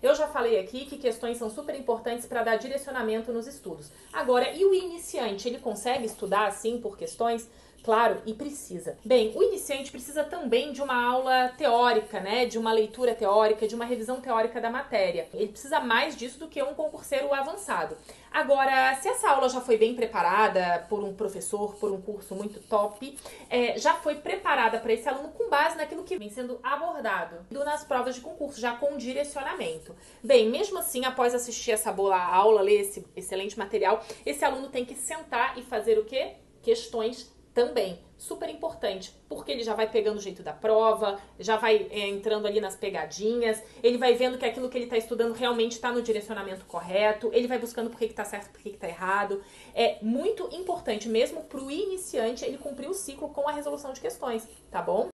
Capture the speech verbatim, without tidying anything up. Eu já falei aqui que questões são super importantes para dar direcionamento nos estudos. Agora, e o iniciante, ele consegue estudar assim por questões? Claro, e precisa. Bem, o iniciante precisa também de uma aula teórica, né? De uma leitura teórica, de uma revisão teórica da matéria. Ele precisa mais disso do que um concurseiro avançado. Agora, se essa aula já foi bem preparada por um professor, por um curso muito top, é, já foi preparada para esse aluno com base naquilo que vem sendo abordado nas provas de concurso, já com direcionamento. Bem, mesmo assim, após assistir essa boa aula, ler esse excelente material, esse aluno tem que sentar e fazer o quê? Questões também, super importante, porque ele já vai pegando o jeito da prova, já vai é, entrando ali nas pegadinhas, ele vai vendo que aquilo que ele está estudando realmente está no direcionamento correto, ele vai buscando por que está certo, por que está errado. É muito importante mesmo para o iniciante ele cumprir o ciclo com a resolução de questões, tá bom?